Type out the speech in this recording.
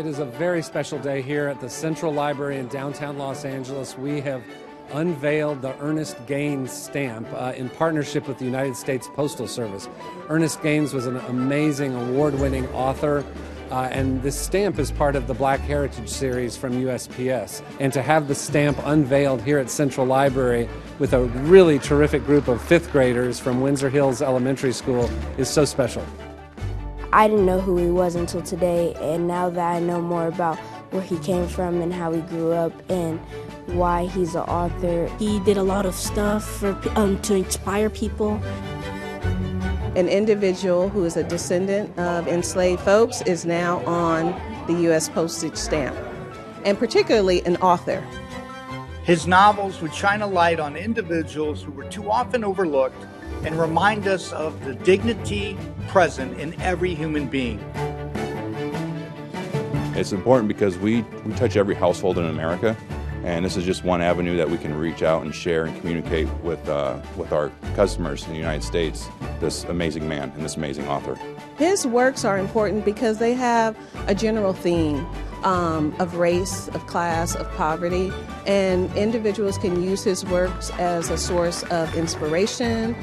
It is a very special day here at the Central Library in downtown Los Angeles. We have unveiled the Ernest Gaines stamp in partnership with the United States Postal Service. Ernest Gaines was an amazing award-winning author, and this stamp is part of the Black Heritage Series from USPS. And to have the stamp unveiled here at Central Library with a really terrific group of fifth graders from Windsor Hills Elementary School is so special. I didn't know who he was until today, and now that I know more about where he came from and how he grew up and why he's an author. He did a lot of stuff to inspire people. An individual who is a descendant of enslaved folks is now on the U.S. postage stamp, and particularly an author. His novels would shine a light on individuals who were too often overlooked and remind us of the dignity present in every human being. It's important because we touch every household in America, and this is just one avenue that we can reach out and share and communicate with our customers in the United States, this amazing man and this amazing author. His works are important because they have a general theme of race, of class, of poverty, and individuals can use his works as a source of inspiration.